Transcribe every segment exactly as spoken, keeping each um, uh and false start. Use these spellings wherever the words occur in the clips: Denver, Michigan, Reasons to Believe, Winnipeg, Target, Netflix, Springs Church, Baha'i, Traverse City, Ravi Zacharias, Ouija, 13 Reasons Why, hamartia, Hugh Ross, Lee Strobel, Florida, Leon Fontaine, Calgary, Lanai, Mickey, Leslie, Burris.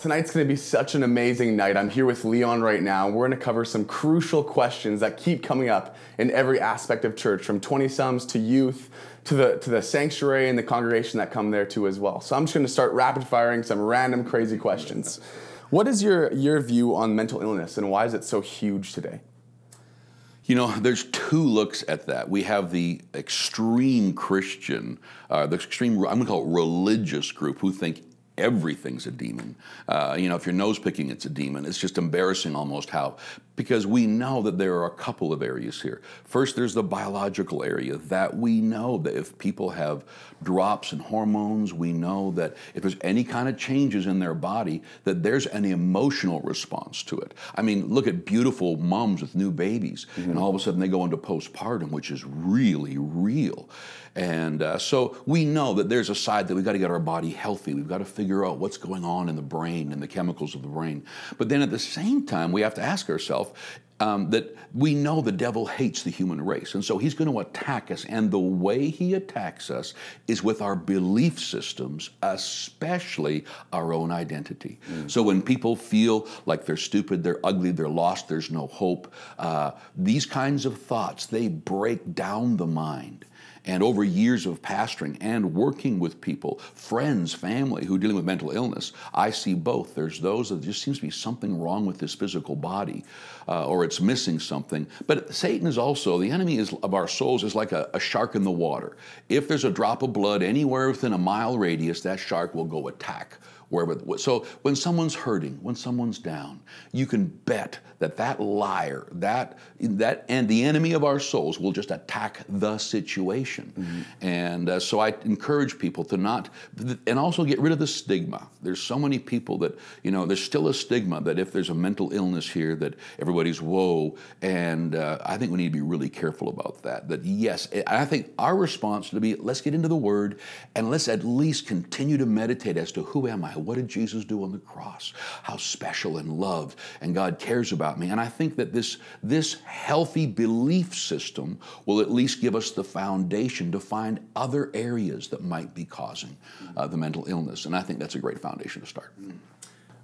tonight's gonna be such an amazing night. I'm here with Leon right now. We're gonna cover some crucial questions that keep coming up in every aspect of church, from twenty-some to youth, to the, to the sanctuary and the congregation that come there too as well. So I'm just gonna start rapid firing some random crazy questions. What is your, your view on mental illness, and why is it so huge today? You know, there's two looks at that. We have the extreme Christian, uh, the extreme, I'm gonna call it religious group, who think everything's a demon. Uh, you know, if you're nose picking, it's a demon. It's just embarrassing almost how, because we know that there are a couple of areas here. First, there's the biological area that we know that if people have drops in hormones, we know that if there's any kind of changes in their body, that there's an emotional response to it. I mean, look at beautiful moms with new babies, mm-hmm. and all of a sudden they go into postpartum, which is really real. And uh, so we know that there's a side that we've got to get our body healthy. We've got to figure out what's going on in the brain and the chemicals of the brain. But then at the same time, we have to ask ourselves, Um, that we know the devil hates the human race. And so he's going to attack us. And the way he attacks us is with our belief systems, especially our own identity. Mm. So when people feel like they're stupid, they're ugly, they're lost, there's no hope, uh, these kinds of thoughts, they break down the mind. And over years of pastoring and working with people, friends, family who are dealing with mental illness, I see both. There's those that just seems to be something wrong with this physical body, uh, or it's missing something. But Satan is also, the enemy is, of our souls is like a, a shark in the water. If there's a drop of blood anywhere within a mile radius, that shark will go attack. Wherever, so when someone's hurting, when someone's down, you can bet that that liar, that, that and the enemy of our souls will just attack the situation. Mm-hmm. And uh, so I encourage people to not, and also get rid of the stigma. There's so many people that, you know, there's still a stigma that if there's a mental illness here that everybody's whoa, and uh, I think we need to be really careful about that. That yes, I think our response to be, let's get into the Word and let's at least continue to meditate as to who am I? What did Jesus do on the cross? How special and loved, and God cares about me. And I think that this, this healthy belief system will at least give us the foundation to find other areas that might be causing uh, the mental illness. And I think that's a great foundation to start.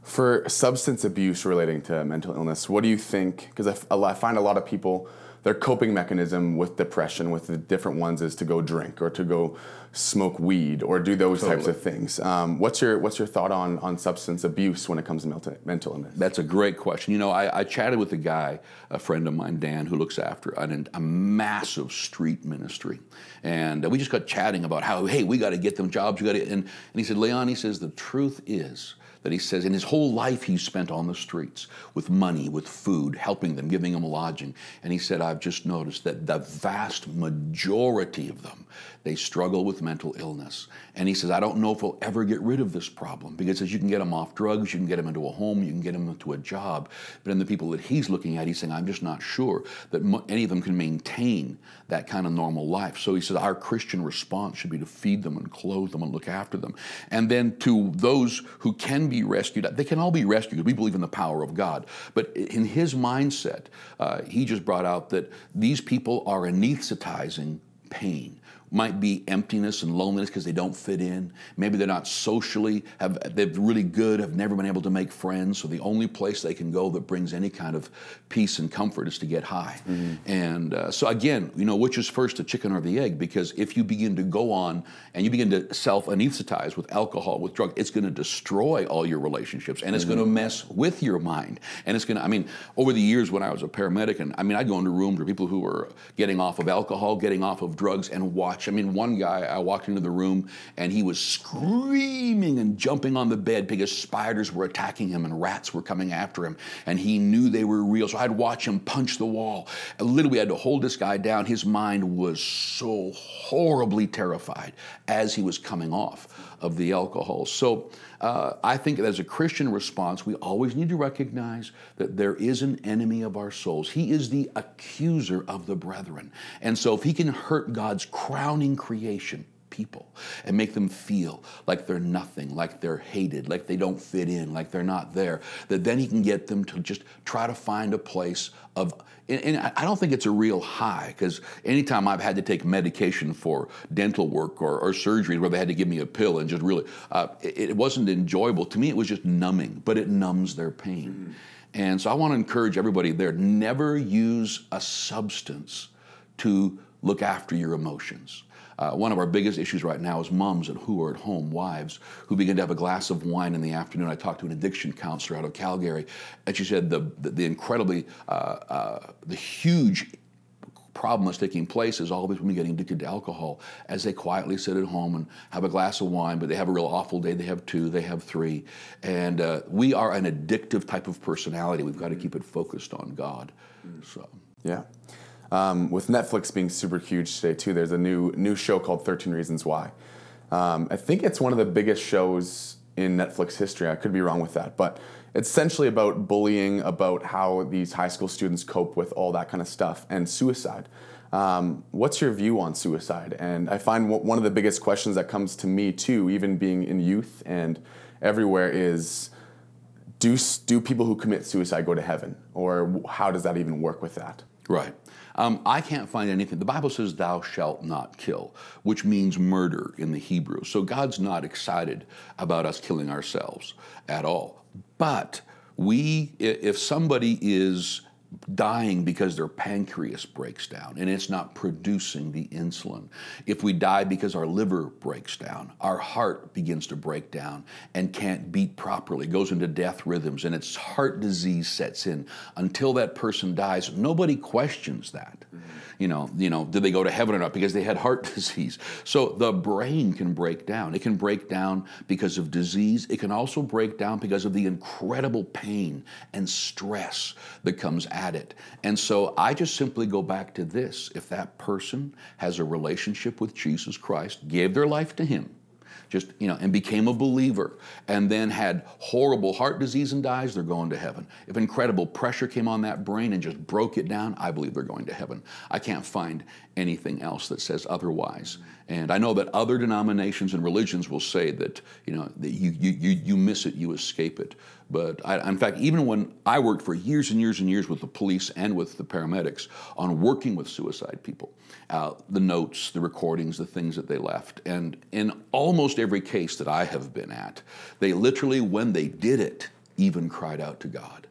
For substance abuse relating to mental illness, what do you think? Because I, I find a lot of people, their coping mechanism with depression, with the different ones, is to go drink or to go smoke weed or do those totally. types of things. Um, what's your what's your thought on, on substance abuse when it comes to mental, mental illness? That's a great question. You know, I, I chatted with a guy, a friend of mine, Dan, who looks after an, a massive street ministry. And we just got chatting about how, hey, we got to get them jobs. You got to, and, and he said, Leon, he says, the truth is that he says in his whole life he spent on the streets with money, with food, helping them, giving them lodging. And he said, I've just noticed that the vast majority of them, they struggle with mental illness. And he says, I don't know if we'll ever get rid of this problem, because as you can get them off drugs, you can get them into a home, you can get them into a job. But in the people that he's looking at, he's saying, I'm just not sure that any of them can maintain that kind of normal life. So he says, our Christian response should be to feed them and clothe them and look after them. And then to those who can be rescued. They can all be rescued. We believe in the power of God. But in his mindset, uh, he just brought out that these people are anesthetizing pain. Might be emptiness and loneliness because they don't fit in. Maybe they're not socially, have, they're really good, have never been able to make friends. So the only place they can go that brings any kind of peace and comfort is to get high. Mm-hmm. And uh, so again, you know, which is first, the chicken or the egg? Because if you begin to go on and you begin to self-anesthetize with alcohol, with drugs, it's going to destroy all your relationships, and it's mm-hmm. going to mess with your mind. And it's going to, I mean, over the years when I was a paramedic, and I mean, I'd go into rooms where people who were getting off of alcohol, getting off of drugs, and watch. I mean, one guy, I walked into the room and he was screaming and jumping on the bed because spiders were attacking him and rats were coming after him, and he knew they were real. So I'd watch him punch the wall. And literally, I had to hold this guy down. His mind was so horribly terrified as he was coming off of the alcohol. So uh, I think as a Christian response, we always need to recognize that there is an enemy of our souls. He is the accuser of the brethren. And so if he can hurt God's crowning creation, people and make them feel like they're nothing, like they're hated, like they don't fit in, like they're not there, that then he can get them to just try to find a place of, and, and I don't think it's a real high, because anytime I've had to take medication for dental work or, or surgery where they had to give me a pill and just really, uh, it, it wasn't enjoyable. To me, it was just numbing, but it numbs their pain. Mm-hmm. And so I want to encourage everybody there, never use a substance to look after your emotions. Uh, one of our biggest issues right now is moms who are at home, wives, who begin to have a glass of wine in the afternoon. I talked to an addiction counselor out of Calgary, and she said the, the, the incredibly, uh, uh, the huge problem that's taking place is all these women getting addicted to alcohol as they quietly sit at home and have a glass of wine, but they have a real awful day. They have two, they have three. And uh, we are an addictive type of personality. We've got to keep it focused on God. So yeah. Um, with Netflix being super huge today too, there's a new new show called thirteen Reasons Why. Um, I think it's one of the biggest shows in Netflix history. I could be wrong with that, but it's essentially about bullying, about how these high school students cope with all that kind of stuff, and suicide. Um, what's your view on suicide? And I find one of the biggest questions that comes to me too, even being in youth and everywhere, is do, do people who commit suicide go to heaven? Or how does that even work with that? Right. Um, I can't find anything. The Bible says, thou shalt not kill, which means murder in the Hebrew. So God's not excited about us killing ourselves at all. But we, if somebody is dying because their pancreas breaks down and it's not producing the insulin, if we die because our liver breaks down, our heart begins to break down and can't beat properly, goes into death rhythms, and its heart disease sets in, until that person dies, nobody questions that. Mm-hmm. You know, you know, did they go to heaven or not because they had heart disease? So the brain can break down. It can break down because of disease. It can also break down because of the incredible pain and stress that comes at it. And so I just simply go back to this. If that person has a relationship with Jesus Christ, gave their life to him, just, you know, and became a believer, and then had horrible heart disease and dies, they're going to heaven. If incredible pressure came on that brain and just broke it down, I believe they're going to heaven. I can't find anything else that says otherwise. And I know that other denominations and religions will say that, you know, that you, you, you, you miss it, you escape it. But I, in fact, even when I worked for years and years and years with the police and with the paramedics on working with suicide people, uh, the notes, the recordings, the things that they left, and in almost every case that I have been at, they literally, when they did it, even cried out to God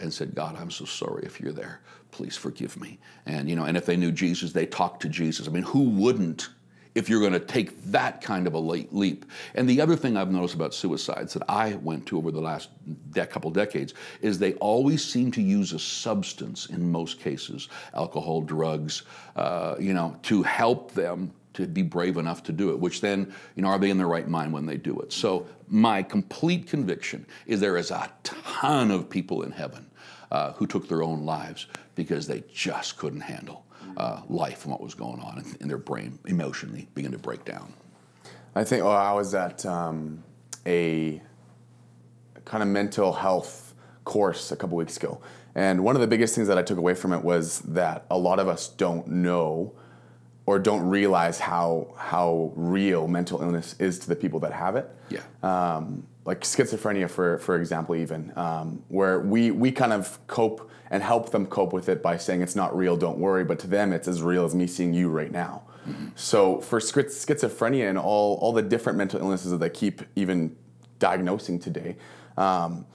and said, God, I'm so sorry if you're there. Please forgive me. And, you know, and if they knew Jesus, they talked to Jesus. I mean, who wouldn't? If you're going to take that kind of a leap. And the other thing I've noticed about suicides that I went to over the last de- couple decades is they always seem to use a substance in most cases, alcohol, drugs, uh, you know, to help them to be brave enough to do it, which then, you know, are they in their right mind when they do it? So my complete conviction is there is a ton of people in heaven uh, who took their own lives because they just couldn't handle Uh, life and what was going on in, in their brain, emotionally begin to break down. I think well, I was at um, a kind of mental health course a couple weeks ago, and one of the biggest things that I took away from it was that a lot of us don't know or don't realize how how real mental illness is to the people that have it. Yeah. Um, like schizophrenia, for for example, even um, where we we kind of cope and help them cope with it by saying it's not real, don't worry, but to them it's as real as me seeing you right now. Mm-hmm. So for schizophrenia and all, all the different mental illnesses that they keep even diagnosing today, um,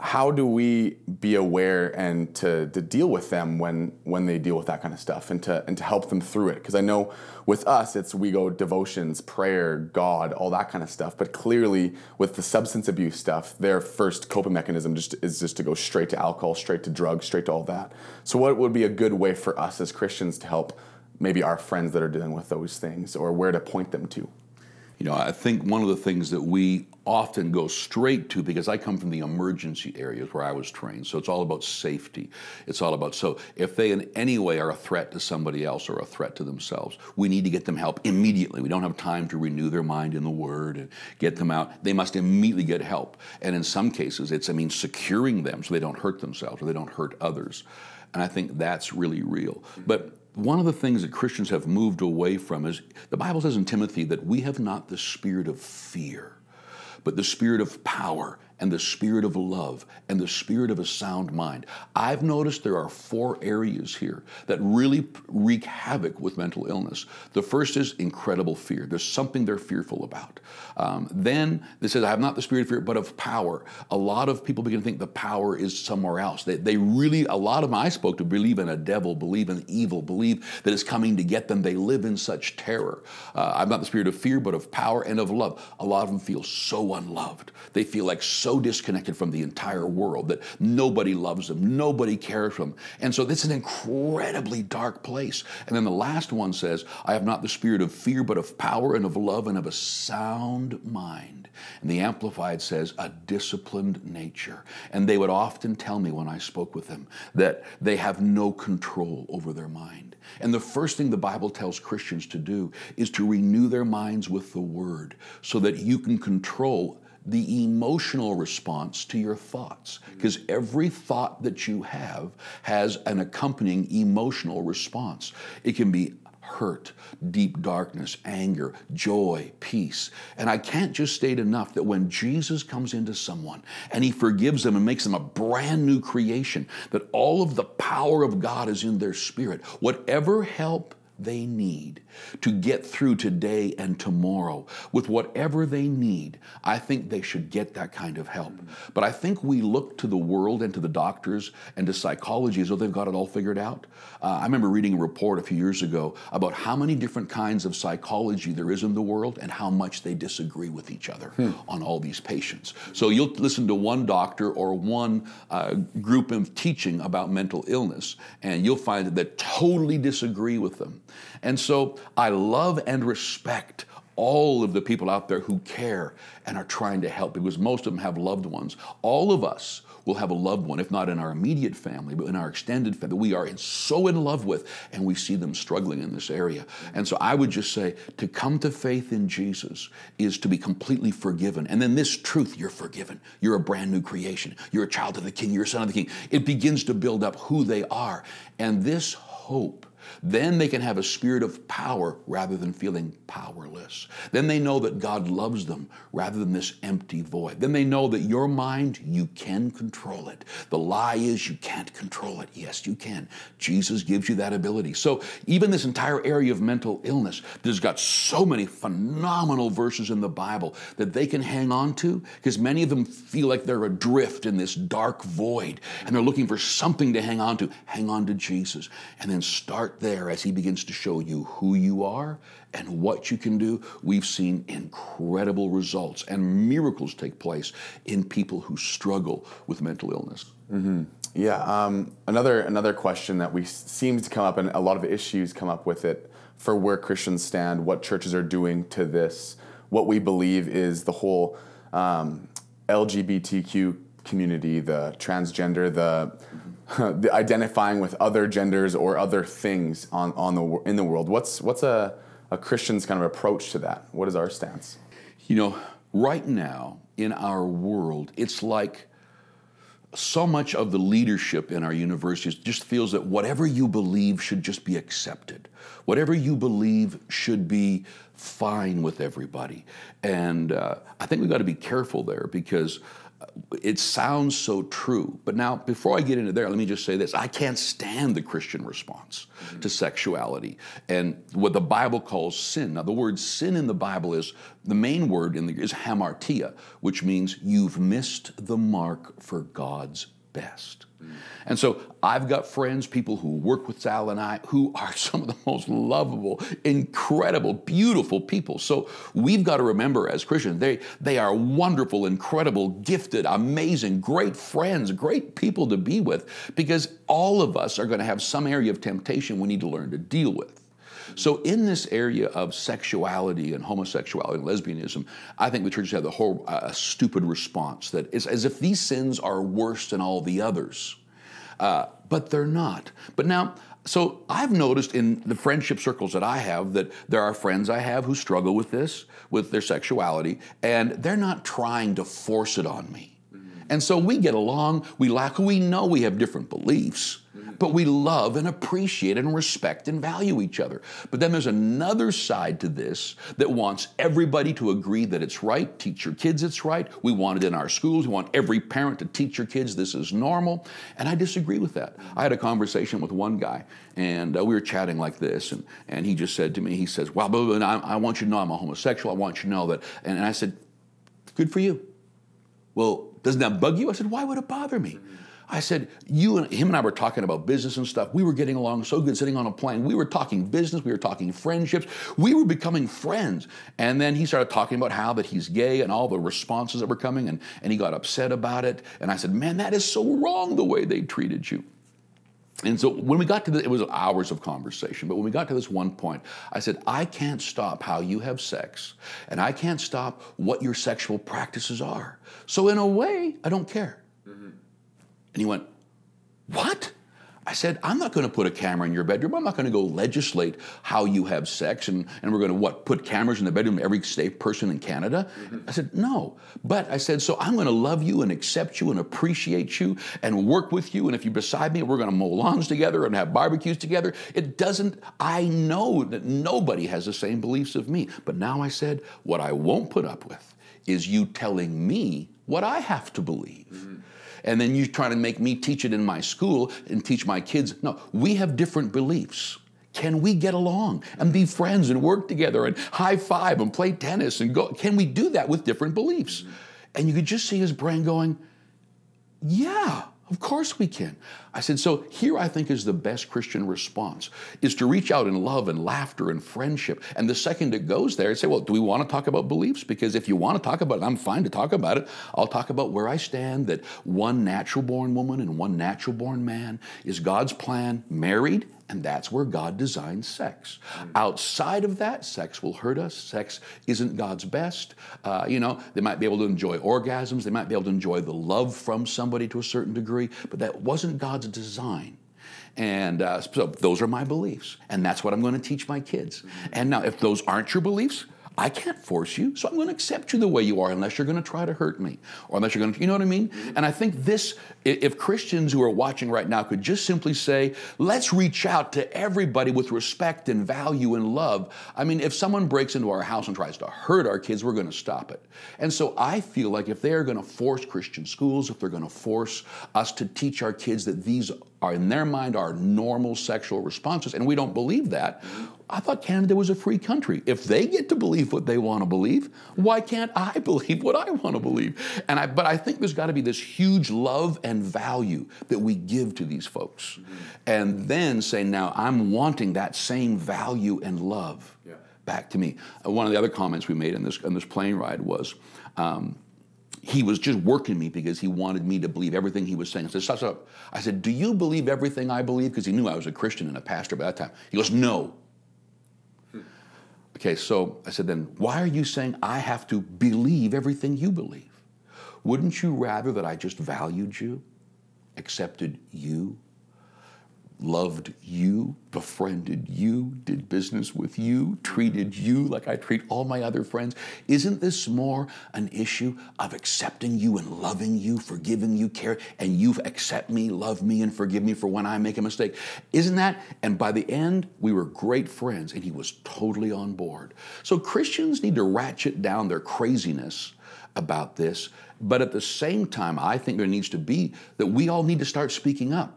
how do we be aware and to, to deal with them when, when they deal with that kind of stuff, and to, and to help them through it? Because I know with us, it's we go devotions, prayer, God, all that kind of stuff. But clearly with the substance abuse stuff, their first coping mechanism just, is just to go straight to alcohol, straight to drugs, straight to all that. So what would be a good way for us as Christians to help maybe our friends that are dealing with those things, or where to point them to? You know, I think one of the things that we often go straight to, because I come from the emergency areas where I was trained, so it's all about safety. It's all about, so if they in any way are a threat to somebody else or a threat to themselves, we need to get them help immediately. We don't have time to renew their mind in the Word and get them out. They must immediately get help. And in some cases, it's, I mean, securing them so they don't hurt themselves or they don't hurt others. And I think that's really real. But one of the things that Christians have moved away from is, the Bible says in Timothy that we have not the spirit of fear, but the spirit of power and the spirit of love and the spirit of a sound mind. I've noticed there are four areas here that really wreak havoc with mental illness. The first is incredible fear. There's something they're fearful about. Um, then this says, I have not the spirit of fear, but of power. A lot of people begin to think the power is somewhere else. They, they really, a lot of them I spoke to believe in a devil, believe in evil, believe that it's coming to get them. They live in such terror. Uh, I have not the spirit of fear, but of power and of love. A lot of them feel so unloved. They feel like so So disconnected from the entire world that nobody loves them, nobody cares for them. And so this is an incredibly dark place. And then the last one says, I have not the spirit of fear, but of power and of love and of a sound mind. And the Amplified says, a disciplined nature. And they would often tell me when I spoke with them that they have no control over their mind. And the first thing the Bible tells Christians to do is to renew their minds with the Word so that you can control the emotional response to your thoughts, because every thought that you have has an accompanying emotional response. It can be hurt, deep darkness, anger, joy, peace. And I can't just state enough that when Jesus comes into someone and He forgives them and makes them a brand new creation, that all of the power of God is in their spirit. Whatever help they need to get through today and tomorrow with whatever they need, I think they should get that kind of help. But I think we look to the world and to the doctors and to psychology as though they've got it all figured out. Uh, I remember reading a report a few years ago about how many different kinds of psychology there is in the world and how much they disagree with each other hmm. on all these patients. So you'll listen to one doctor or one uh, group of teaching about mental illness and you'll find that they totally disagree with them. And so I love and respect all of the people out there who care and are trying to help, because most of them have loved ones. All of us will have a loved one, if not in our immediate family, but in our extended family, we are so in love with, and we see them struggling in this area. And so I would just say, to come to faith in Jesus is to be completely forgiven. And then this truth, you're forgiven. You're a brand new creation. You're a child of the King. You're a son of the King. It begins to build up who they are. And this hope, then they can have a spirit of power rather than feeling powerless. Then they know that God loves them rather than this empty void. Then they know that your mind, you can control it. The lie is you can't control it. Yes, you can. Jesus gives you that ability. So even this entire area of mental illness, there's got so many phenomenal verses in the Bible that they can hang on to, because many of them feel like they're adrift in this dark void and they're looking for something to hang on to. Hang on to Jesus, and then start there as He begins to show you who you are and what you can do. We've seen incredible results and miracles take place in people who struggle with mental illness. Mm-hmm. Yeah, um, another another question that we seems to come up, and a lot of issues come up with it, for where Christians stand, what churches are doing to this, what we believe is the whole um, L G B T Q community, the transgender, the the identifying with other genders or other things on, on the in the world. What's what's a, a Christian's kind of approach to that? What is our stance? You know, right now in our world, it's like so much of the leadership in our universities just feels that whatever you believe should just be accepted. Whatever you believe should be fine with everybody. And uh, I think we've got to be careful there, because it sounds so true. But now, before I get into there, let me just say this. I can't stand the Christian response mm-hmm. to sexuality and what the Bible calls sin. Now, the word sin in the Bible is, the main word in the, is hamartia, which means you've missed the mark for God's best. Mm-hmm. And so I've got friends, people who work with Sal and I, who are some of the most lovable, incredible, beautiful people. So we've got to remember as Christians, they, they are wonderful, incredible, gifted, amazing, great friends, great people to be with, because all of us are going to have some area of temptation we need to learn to deal with. So in this area of sexuality and homosexuality and lesbianism, I think the church has had a whole uh, stupid response that is as if these sins are worse than all the others. Uh, but they're not. But now, so I've noticed in the friendship circles that I have that there are friends I have who struggle with this, with their sexuality, and they're not trying to force it on me. And so we get along, we laugh, we know we have different beliefs, but we love and appreciate and respect and value each other. But then there's another side to this that wants everybody to agree that it's right. Teach your kids it's right. We want it in our schools. We want every parent to teach your kids this is normal. And I disagree with that. I had a conversation with one guy, and uh, we were chatting like this, and, and he just said to me, he says, well, blah, blah, blah, I, I want you to know I'm a homosexual. I want you to know that. And, and I said, good for you. Well, doesn't that bug you? I said, why would it bother me? I said, you and him and I were talking about business and stuff. We were getting along so good sitting on a plane. We were talking business. We were talking friendships. We were becoming friends. And then he started talking about how that he's gay and all the responses that were coming, and, and he got upset about it. And I said, man, that is so wrong the way they treated you. And so when we got to this, it was hours of conversation, but when we got to this one point, I said, I can't stop how you have sex, and I can't stop what your sexual practices are. So in a way, I don't care. Mm-hmm. And he went, what? I said, I'm not going to put a camera in your bedroom. I'm not going to go legislate how you have sex, and, and we're going to, what, put cameras in the bedroom of every safe person in Canada? Mm-hmm. I said, no. But I said, so I'm going to love you and accept you and appreciate you and work with you, and if you're beside me, we're going to mow lawns together and have barbecues together. It doesn't, I know that nobody has the same beliefs of me. But now I said, what I won't put up with is you telling me what I have to believe. Mm-hmm. And then you try to make me teach it in my school and teach my kids. No, we have different beliefs. Can we get along and be friends and work together and high five and play tennis and go? Can we do that with different beliefs? And you could just see his brain going, yeah, of course we can. I said, so here I think is the best Christian response, is to reach out in love and laughter and friendship. And the second it goes there, say, well, do we want to talk about beliefs? Because if you want to talk about it, I'm fine to talk about it. I'll talk about where I stand, that one natural-born woman and one natural-born man is God's plan, married, and that's where God designed sex. Outside of that, sex will hurt us. Sex isn't God's best. Uh, you know, they might be able to enjoy orgasms. They might be able to enjoy the love from somebody to a certain degree, but that wasn't God's design. And uh, so those are my beliefs, and that's what I'm going to teach my kids. And now, if those aren't your beliefs, I can't force you, so I'm going to accept you the way you are unless you're going to try to hurt me, or unless you're going to, you know what I mean? And I think this, if Christians who are watching right now could just simply say, let's reach out to everybody with respect and value and love. I mean, if someone breaks into our house and tries to hurt our kids, we're going to stop it. And so I feel like if they're going to force Christian schools, if they're going to force us to teach our kids that these are, in their mind, are normal sexual responses, and we don't believe that, I thought Canada was a free country. If they get to believe what they want to believe, why can't I believe what I want to believe? And I, but I think there's got to be this huge love and value that we give to these folks. Mm-hmm. And then say, now I'm wanting that same value and love yeah. back to me. Uh, one of the other comments we made in this, in this plane ride was, um, he was just working me because he wanted me to believe everything he was saying. I said, stop, stop. I said, do you believe everything I believe? Because he knew I was a Christian and a pastor by that time. He goes, no. Okay, so I said, then why are you saying I have to believe everything you believe? Wouldn't you rather that I just valued you, accepted you, loved you, befriended you, did business with you, treated you like I treat all my other friends? Isn't this more an issue of accepting you and loving you, forgiving you, care, and you accept me, love me, and forgive me for when I make a mistake? Isn't that? And by the end, we were great friends, and he was totally on board. So Christians need to ratchet down their craziness about this, but at the same time, I think there needs to be that we all need to start speaking up.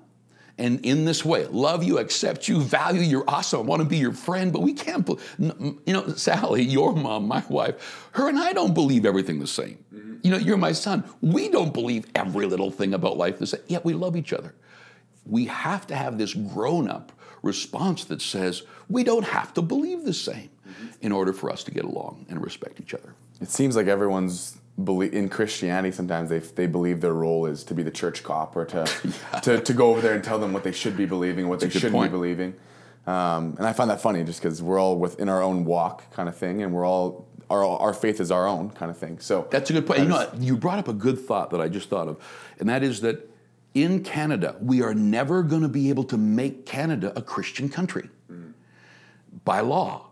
And in this way, love you, accept you, value you, you're awesome, I want to be your friend, but we can't, you know, Sally, your mom, my wife, her and I don't believe everything the same. Mm-hmm. You know, you're my son. We don't believe every little thing about life the same, yet we love each other. We have to have this grown-up response that says, we don't have to believe the same mm-hmm. in order for us to get along and respect each other. It seems like everyone's Believe, in Christianity, sometimes they they believe their role is to be the church cop or to yeah. to, to go over there and tell them what they should be believing, what That's they shouldn't point. be believing. Um, and I find that funny, just because we're all within our own walk, kind of thing, and we're all our our faith is our own kind of thing. So that's a good point. You know, you brought up a good thought that I just thought of, and that is that in Canada, we are never going to be able to make Canada a Christian country mm. by law.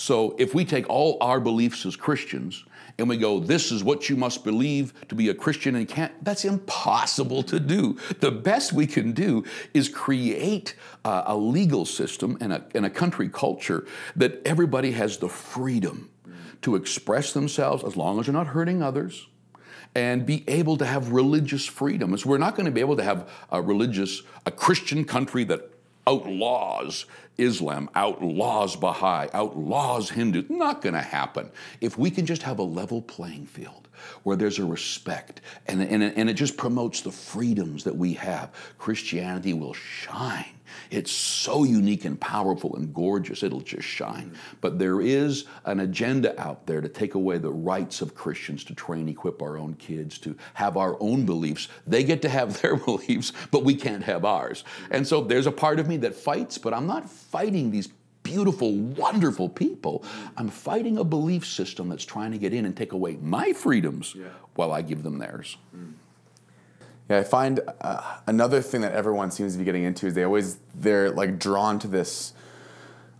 So if we take all our beliefs as Christians and we go, this is what you must believe to be a Christian, and can't, that's impossible to do. The best we can do is create uh, a legal system and a, and a country culture that everybody has the freedom to express themselves as long as they're not hurting others, and be able to have religious freedom. So we're not going to be able to have a religious, a Christian country that outlaws Islam, outlaws Baha'i, outlaws Hindu. Not going to happen. If we can just have a level playing field where there's a respect and, and, and it just promotes the freedoms that we have, Christianity will shine. It's so unique and powerful and gorgeous, it'll just shine. But there is an agenda out there to take away the rights of Christians to train, equip our own kids, to have our own beliefs. They get to have their beliefs, but we can't have ours. And so there's a part of me that fights, but I'm not fighting these beautiful, wonderful people. I'm fighting a belief system that's trying to get in and take away my freedoms yeah. while I give them theirs. Mm. Yeah, I find uh, another thing that everyone seems to be getting into is they always, they're like drawn to this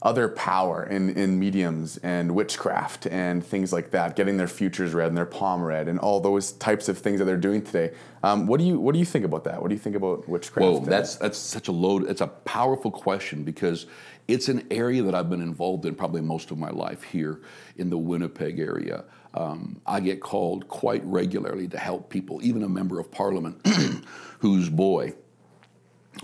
other power in, in mediums and witchcraft and things like that, getting their futures read and their palm read and all those types of things that they're doing today. Um, what do you what do you think about that? What do you think about witchcraft? Well, that's that's such a load. It's a powerful question because it's an area that I've been involved in probably most of my life here in the Winnipeg area. Um, I get called quite regularly to help people, even a member of parliament whose boy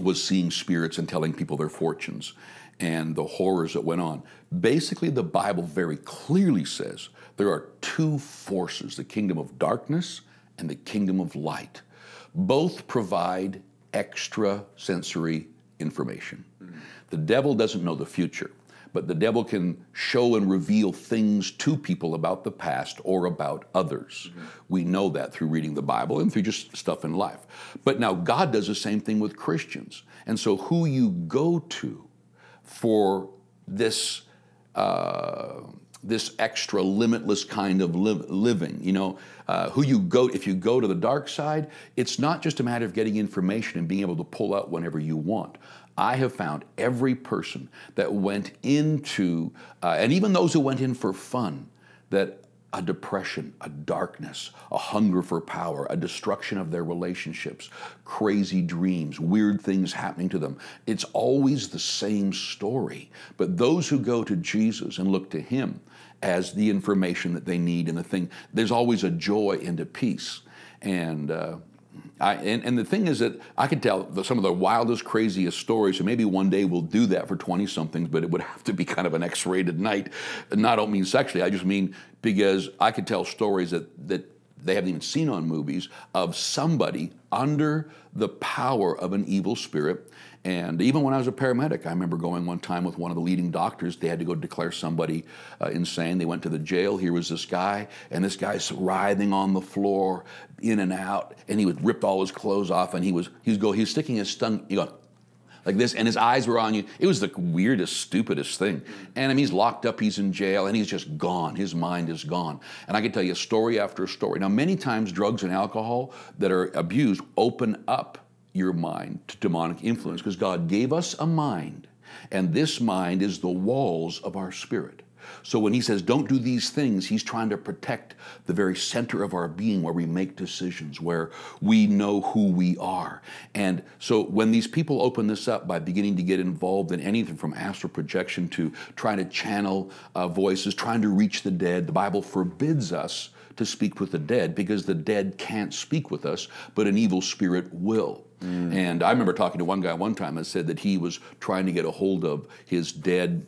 was seeing spirits and telling people their fortunes and the horrors that went on. Basically, the Bible very clearly says there are two forces, the kingdom of darkness and the kingdom of light. Both provide extrasensory information. Mm-hmm. The devil doesn't know the future, but the devil can show and reveal things to people about the past or about others. Mm-hmm. We know that through reading the Bible and through just stuff in life. But now God does the same thing with Christians. And so who you go to for this, uh, this extra limitless kind of li living, you know, uh, who you go, if you go to the dark side, it's not just a matter of getting information and being able to pull out whenever you want. I have found every person that went into, uh, and even those who went in for fun, that a depression, a darkness, a hunger for power, a destruction of their relationships, crazy dreams, weird things happening to them. It's always the same story. But those who go to Jesus and look to him as the information that they need and the thing, there's always a joy and a peace. And, uh, I, and, and the thing is that I could tell the, some of the wildest, craziest stories, and maybe one day we'll do that for twenty-somethings, but it would have to be kind of an X-rated night. And I don't mean sexually, I just mean because I could tell stories that, that they haven't even seen on movies of somebody under the power of an evil spirit. And even when I was a paramedic, I remember going one time with one of the leading doctors. They had to go declare somebody uh, insane. They went to the jail. Here was this guy, and this guy's writhing on the floor, in and out, and he was ripped all his clothes off, and he was he's go he was sticking his tongue, you know, like this, and his eyes were on you. It was the weirdest, stupidest thing. And I mean, he's locked up, he's in jail, and he's just gone. His mind is gone. And I can tell you story after story. Now, many times drugs and alcohol that are abused open up your mind to demonic influence, because God gave us a mind, and this mind is the walls of our spirit. So when he says don't do these things, he's trying to protect the very center of our being, where we make decisions, where we know who we are. And so when these people open this up by beginning to get involved in anything from astral projection to trying to channel uh, voices, trying to reach the dead, the Bible forbids us to speak with the dead, because the dead can't speak with us, but an evil spirit will. Mm. And I remember talking to one guy one time that said that he was trying to get a hold of his dead,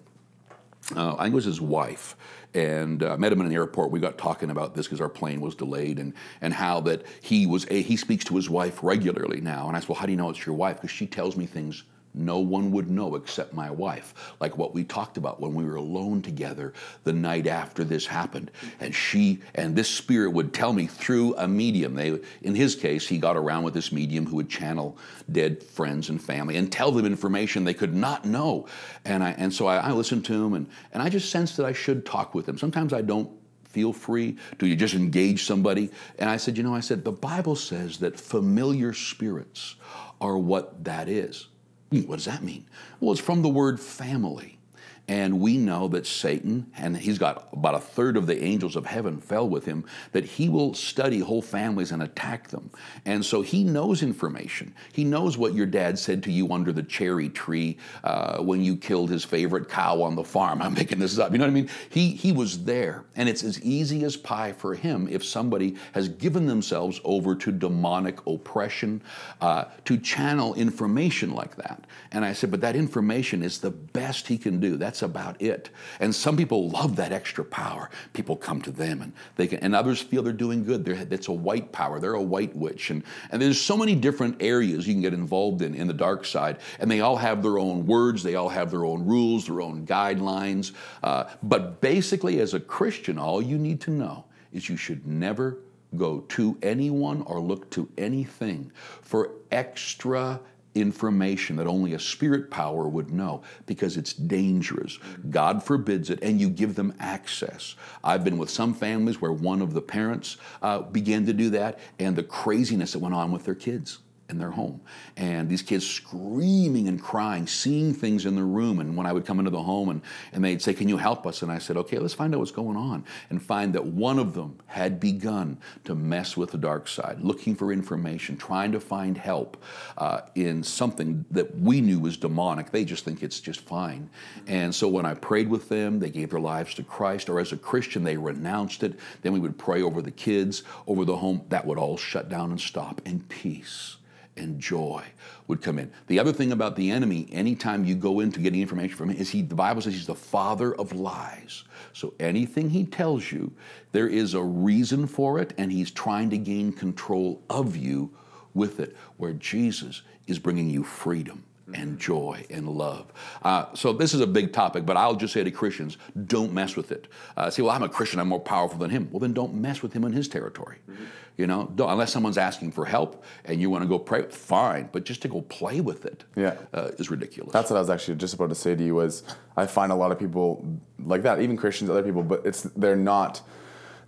Uh, I think it was his wife, and I uh, met him in an airport. We got talking about this because our plane was delayed, and, and how that he was a, he speaks to his wife regularly now. And I said, well, how do you know it's your wife? Because she tells me things no one would know except my wife, like what we talked about when we were alone together the night after this happened. And she, and this spirit would tell me through a medium. They, in his case, he got around with this medium who would channel dead friends and family and tell them information they could not know. And I, and so I, I listened to him, and, and I just sensed that I should talk with him. Sometimes I don't feel free to, you just engage somebody. And I said, you know, I said, the Bible says that familiar spirits are what that is. What does that mean? Well, it's from the word family. And we know that Satan, and he's got about a third of the angels of heaven fell with him, that he will study whole families and attack them. And so he knows information. He knows what your dad said to you under the cherry tree uh, when you killed his favorite cow on the farm. I'm making this up, you know what I mean? He, he was there, and it's as easy as pie for him if somebody has given themselves over to demonic oppression, uh, to channel information like that. And I said, but that information is the best he can do. That's about it. And some people love that extra power. People come to them, and they can, and others feel they're doing good. They're, it's a white power. They're a white witch. And, and there's so many different areas you can get involved in, in the dark side. And they all have their own words. They all have their own rules, their own guidelines. Uh, but basically, as a Christian, all you need to know is you should never go to anyone or look to anything for extra information that only a spirit power would know, because it's dangerous. God forbids it, and you give them access. I've been with some families where one of the parents uh, began to do that, and the craziness that went on with their kids in their home. And these kids screaming and crying, seeing things in the room. And when I would come into the home, and, and they'd say, can you help us? And I said, okay, let's find out what's going on. And find that one of them had begun to mess with the dark side, looking for information, trying to find help uh, in something that we knew was demonic. They just think it's just fine. And so when I prayed with them, they gave their lives to Christ, or as a Christian, they renounced it. Then we would pray over the kids, over the home. That would all shut down and stop, and peace and joy would come in. The other thing about the enemy, anytime you go into getting information from him, is he, the Bible says he's the father of lies. So anything he tells you, there is a reason for it, and he's trying to gain control of you with it, where Jesus is bringing you freedom and joy and love. Uh, so this is a big topic, but I'll just say to Christians, don't mess with it. Uh, say, well, I'm a Christian, I'm more powerful than him. Well, then don't mess with him in his territory. Mm-hmm. You know, don't, unless someone's asking for help and you want to go pray, fine. But just to go play with it yeah. uh, is ridiculous. That's what I was actually just about to say to you, was I find a lot of people like that, even Christians, other people, but it's they're not...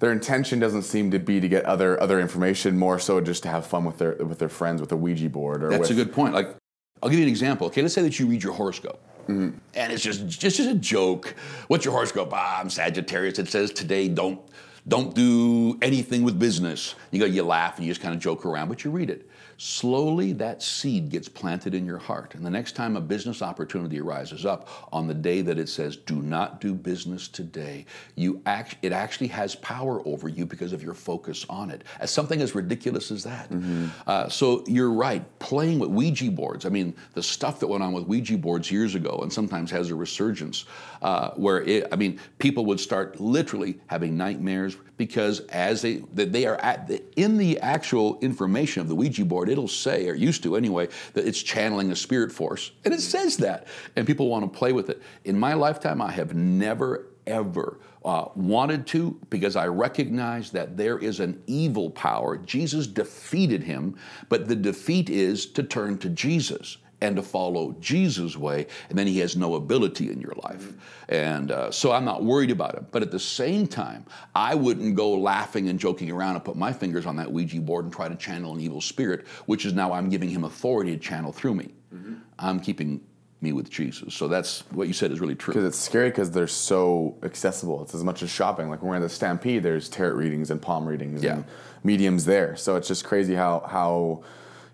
Their intention doesn't seem to be to get other other information, more so just to have fun with their with their friends, with a Ouija board. Or That's with, a good point. Like, I'll give you an example. Okay, let's say that you read your horoscope, mm-hmm. and it's just, just just a joke. What's your horoscope? Ah, I'm Sagittarius. It says today don't don't do anything with business. You go, you laugh, and you just kind of joke around, but you read it. Slowly, that seed gets planted in your heart, and the next time a business opportunity rises up on the day that it says, "Do not do business today," you act, it actually has power over you because of your focus on it. As something as ridiculous as that. Mm-hmm. uh, so you're right. Playing with Ouija boards. I mean, the stuff that went on with Ouija boards years ago, and sometimes has a resurgence, uh, where it, I mean, people would start literally having nightmares because as they that they are at the, in the actual information of the Ouija board. It'll say, or used to anyway, that it's channeling a spirit force. And it says that. And people want to play with it. In my lifetime, I have never, ever uh, wanted to, because I recognize that there is an evil power. Jesus defeated him, but the defeat is to turn to Jesus and to follow Jesus' way, and then he has no ability in your life. And uh, so I'm not worried about him. But at the same time, I wouldn't go laughing and joking around and put my fingers on that Ouija board and try to channel an evil spirit, which is now I'm giving him authority to channel through me. Mm-hmm. I'm keeping me with Jesus. So that's what you said is really true. Because it's scary because they're so accessible. It's as much as shopping. Like when we're in the Stampede, there's tarot readings and palm readings yeah. and mediums there. So it's just crazy how how...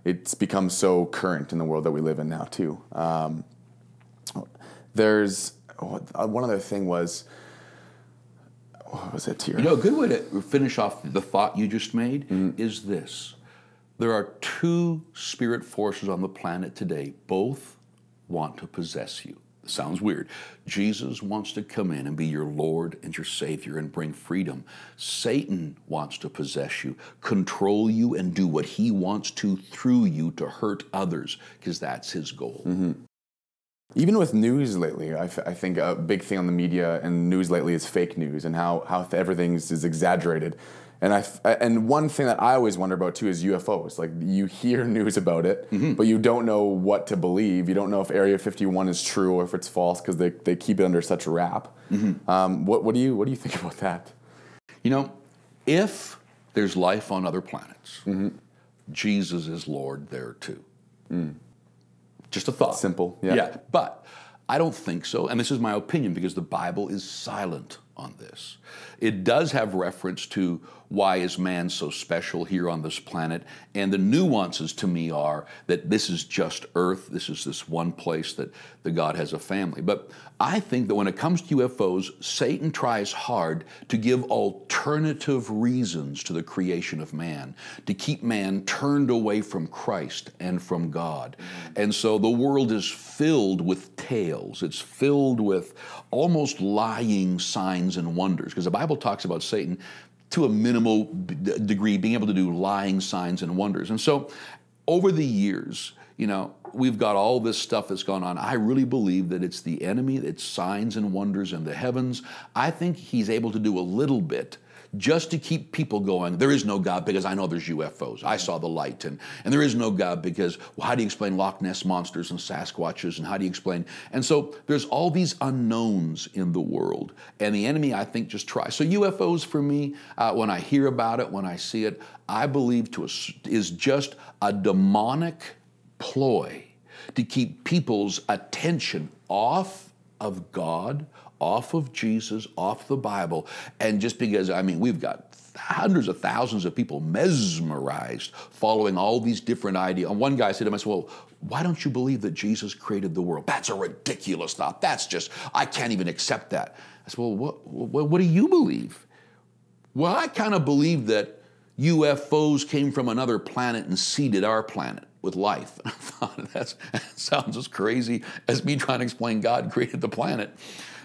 It's become so current in the world that we live in now too. Um, there's oh, one other thing was, what was it here? You know, a good way to finish off the thought you just made mm-hmm. is this. There are two spirit forces on the planet today. Both want to possess you. Sounds weird. Jesus wants to come in and be your Lord and your Savior and bring freedom. Satan wants to possess you, control you, and do what he wants to through you to hurt others, because that's his goal. Mm-hmm. Even with news lately, I, f I think a big thing on the media and news lately is fake news and how, how everything is exaggerated. And, I f and one thing that I always wonder about, too, is U F Os. Like, you hear news about it, mm-hmm. but you don't know what to believe. You don't know if Area fifty-one is true or if it's false, because they, they keep it under such a wrap. Mm-hmm. um, what, what, do you, what do you think about that? You know, if there's life on other planets, mm-hmm. Jesus is Lord there, too. Mm. Just a thought. Simple. Yeah. yeah. But I don't think so, and this is my opinion because the Bible is silent on this. It does have reference to why is man so special here on this planet, and the nuances to me are that this is just Earth, this is this one place that the God has a family. But I think that when it comes to U F Os, Satan tries hard to give alternative reasons to the creation of man, to keep man turned away from Christ and from God. And so the world is filled with tales, it's filled with almost lying signs and wonders, because the Bible talks about Satan to a minimal degree being able to do lying signs and wonders. And so over the years, you know, we've got all this stuff that's gone on. I really believe that it's the enemy, it's signs and wonders in the heavens. I think he's able to do a little bit just to keep people going, there is no God because I know there's U F Os. I saw the light. And, and there is no God because, well, how do you explain Loch Ness monsters and Sasquatches? And how do you explain? And so there's all these unknowns in the world. And the enemy, I think, just tries. So U F Os for me, uh, when I hear about it, when I see it, I believe to a, is just a demonic ploy to keep people's attention off of God, off of Jesus, off the Bible, and just because, I mean, we've got hundreds of thousands of people mesmerized following all these different ideas. And one guy said to me, well, why don't you believe that Jesus created the world? That's a ridiculous thought. That's just, I can't even accept that. I said, well, what, what, what do you believe? Well, I kind of believe that U F Os came from another planet and seeded our planet with life. And I thought, that's, that sounds as crazy as me trying to explain God created the planet.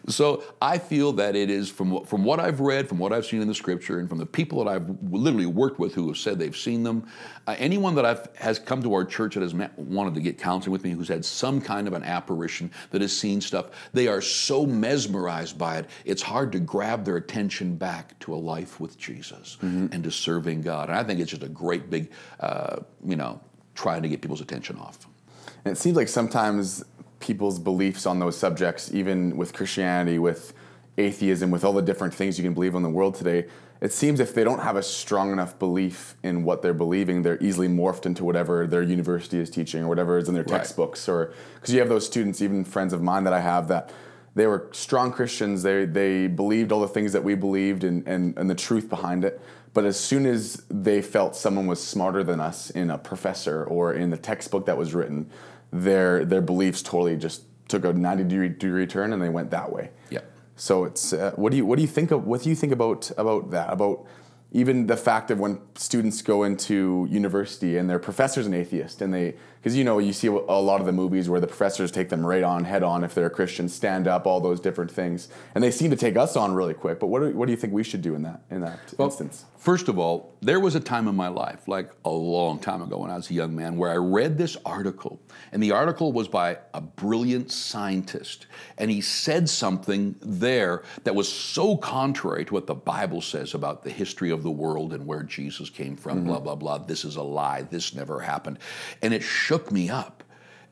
So I feel that it is, from, from what I've read, from what I've seen in the Scripture, and from the people that I've literally worked with who have said they've seen them, uh, anyone that I've, has come to our church that has met, wanted to get counseling with me, who's had some kind of an apparition, that has seen stuff, they are so mesmerized by it, it's hard to grab their attention back to a life with Jesus mm-hmm. and to serving God. And I think it's just a great big, uh, you know, trying to get people's attention off. And it seems like sometimes people's beliefs on those subjects, even with Christianity, with atheism, with all the different things you can believe in the world today, it seems if they don't have a strong enough belief in what they're believing, they're easily morphed into whatever their university is teaching or whatever is in their textbooks. Right. Or because you have those students, even friends of mine that I have, that they were strong Christians. They, they believed all the things that we believed and, and, and the truth behind it. But as soon as they felt someone was smarter than us in a professor or in the textbook that was written, their their beliefs totally just took a ninety degree turn and they went that way. Yeah. So it's uh, what do you what do you think of what do you think about about that, about even the fact of when students go into university and their professor's an atheist, and they, because you know you see a lot of the movies where the professors take them right on head on if they're a Christian, stand up, all those different things, and they seem to take us on really quick. But what do, what do you think we should do in that in that well, instance? First of all, there was a time in my life, like a long time ago when I was a young man, where I read this article, and the article was by a brilliant scientist, and he said something there that was so contrary to what the Bible says about the history of the world and where Jesus came from, mm-hmm. blah, blah, blah, this is a lie, this never happened. And it shook me up.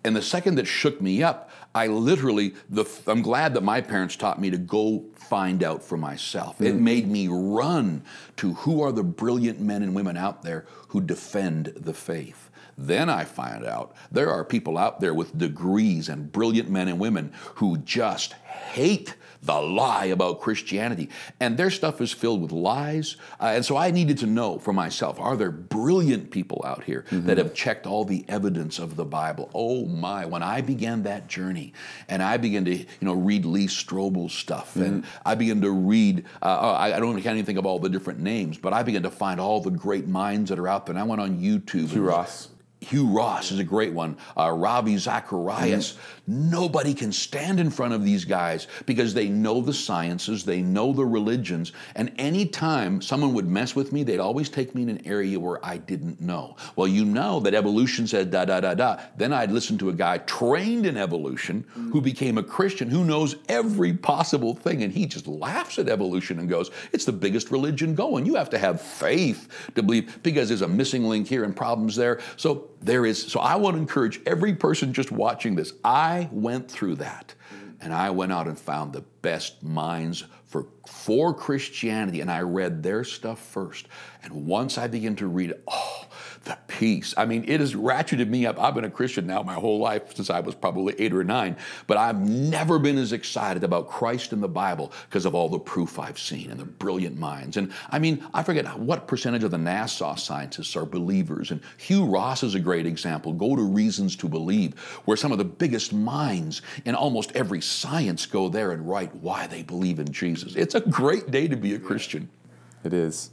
And the second that shook me up, I literally, the, I'm glad that my parents taught me to go find out for myself. Mm-hmm. It made me run to who are the brilliant men and women out there who defend the faith. Then I find out there are people out there with degrees and brilliant men and women who just hate the lie about Christianity. And their stuff is filled with lies. Uh, and so I needed to know for myself, are there brilliant people out here mm-hmm. that have checked all the evidence of the Bible? Oh my, when I began that journey and I began to, you know, read Lee Strobel's stuff mm-hmm. and I began to read, uh, I don't I can't even think of all the different names, but I began to find all the great minds that are out there. And I went on YouTube. Hugh Ross. Hugh Ross is a great one. Uh, Ravi Zacharias. Mm-hmm. Nobody can stand in front of these guys because they know the sciences, they know the religions, and any time someone would mess with me, they'd always take me in an area where I didn't know. Well, you know that evolution said da, da, da, da. Then I'd listen to a guy trained in evolution mm-hmm. who became a Christian who knows every possible thing, and he just laughs at evolution and goes, it's the biggest religion going. You have to have faith to believe because there's a missing link here and problems there. So there is, so I want to encourage every person just watching this. I went through that. and I went out and found the best minds for, for Christianity, and I read their stuff first. And once I began to read it, oh, the peace. I mean, it has ratcheted me up. I've been a Christian now my whole life, since I was probably eight or nine, but I've never been as excited about Christ and the Bible because of all the proof I've seen and the brilliant minds. And I mean, I forget what percentage of the NASA scientists are believers, and Hugh Ross is a great example. Go to Reasons to Believe, where some of the biggest minds in almost every science go there and write why they believe in Jesus. It's a great day to be a Christian. It is.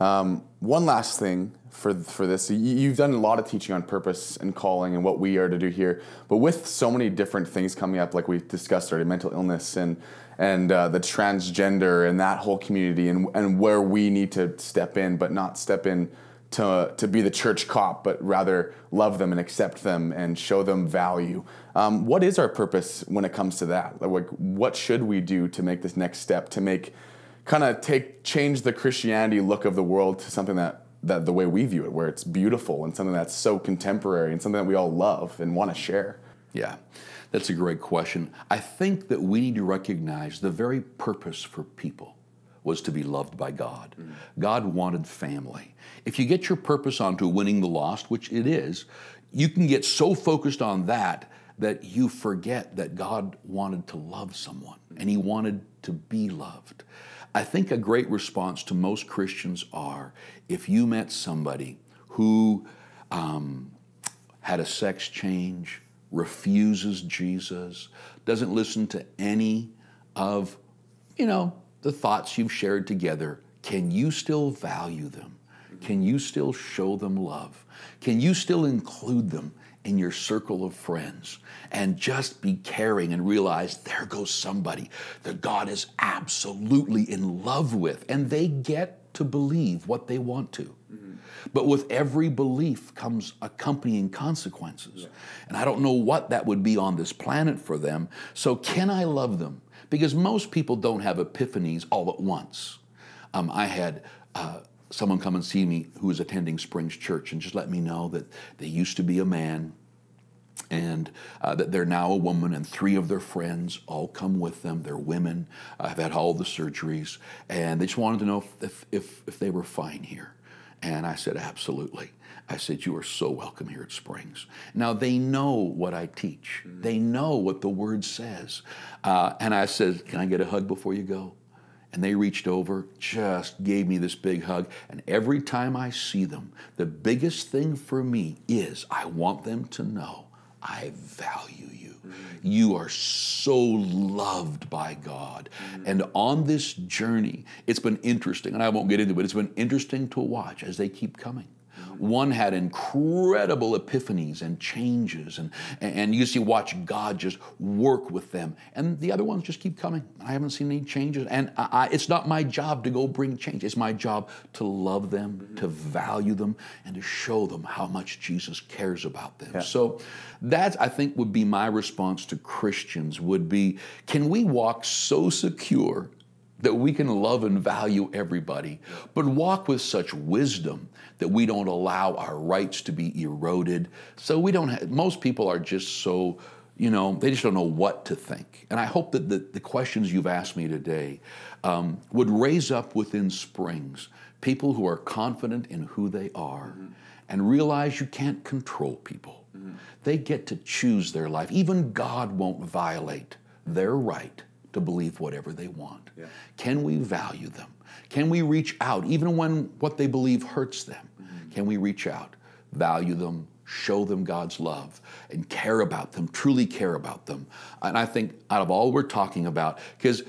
Um, one last thing for, for this. You, you've done a lot of teaching on purpose and calling and what we are to do here, but with so many different things coming up, like we've discussed already, mental illness and, and uh, the transgender and that whole community, and, and where we need to step in, but not step in to, to be the church cop, but rather love them and accept them and show them value. Um, what is our purpose when it comes to that? Like, what should we do to make this next step, to make kind of take change the Christianity look of the world to something that, that the way we view it, where it's beautiful and something that's so contemporary and something that we all love and want to share? Yeah, that's a great question. I think that we need to recognize the very purpose for people was to be loved by God. Mm. God wanted family. If you get your purpose onto winning the lost, which it is, you can get so focused on that that you forget that God wanted to love someone and He wanted to be loved. I think a great response to most Christians are, if you met somebody who um, had a sex change, refuses Jesus, doesn't listen to any of, you know, the thoughts you've shared together, can you still value them? Can you still show them love? Can you still include them in your circle of friends? And just be caring and realize there goes somebody that God is absolutely in love with, and they get to believe what they want to. Mm-hmm. But with every belief comes accompanying consequences. Yeah. And I don't know what that would be on this planet for them. So can I love them? Because most people don't have epiphanies all at once. Um, I had uh, someone come and see me who was attending Springs Church and just let me know that they used to be a man, and uh, that they're now a woman, and three of their friends all come with them. They're women, uh, have had all the surgeries, and they just wanted to know if, if, if they were fine here. And I said, absolutely. I said, you are so welcome here at Springs. Now, they know what I teach. Mm-hmm. They know what the Word says. Uh, and I said, can I get a hug before you go? And they reached over, just gave me this big hug. And every time I see them, the biggest thing for me is I want them to know I value you. Mm-hmm. You are so loved by God. Mm-hmm. And on this journey, it's been interesting, and I won't get into it, it's been interesting to watch as they keep coming. Mm-hmm. One had incredible epiphanies and changes, and, and you see, watch God just work with them. And the other ones just keep coming. I haven't seen any changes, and I, I, it's not my job to go bring change. It's my job to love them, mm-hmm. to value them, and to show them how much Jesus cares about them. Yeah. So that, I think, would be my response to Christians, would be, can we walk so secure that we can love and value everybody, but walk with such wisdom that we don't allow our rights to be eroded? So we don't have, most people are just so, you know, they just don't know what to think. And I hope that the, the questions you've asked me today um, would raise up within Springs people who are confident in who they are, mm-hmm. and realize you can't control people. Mm-hmm. They get to choose their life. Even God won't violate their right to believe whatever they want. Yeah. Can we value them? Can we reach out, even when what they believe hurts them? Mm-hmm. Can we reach out, value them, show them God's love, and care about them, truly care about them? And I think out of all we're talking about, because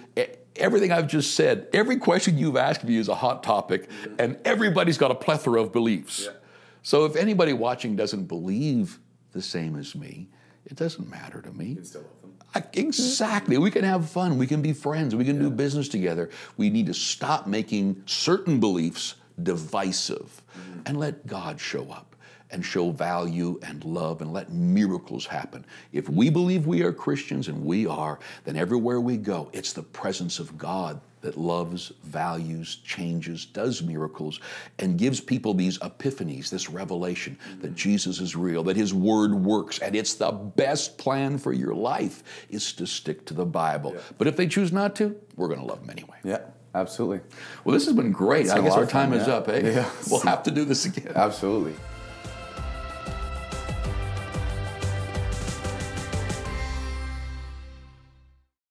everything I've just said, every question you've asked me is a hot topic, mm-hmm. and everybody's got a plethora of beliefs. Yeah. So if anybody watching doesn't believe the same as me, it doesn't matter to me. You can still love them. I, exactly. We can have fun. We can be friends. We can, yeah. do business together. We need to stop making certain beliefs divisive, mm-hmm. and let God show up. and show value and love and let miracles happen. If we believe we are Christians, and we are, then everywhere we go, it's the presence of God that loves, values, changes, does miracles, and gives people these epiphanies, this revelation that Jesus is real, that His Word works, and it's the best plan for your life is to stick to the Bible. Yeah. But if they choose not to, we're going to love them anyway. Yeah, absolutely. Well, this has been great. I guess our time is up, eh? Yeah. We'll have to do this again. Absolutely.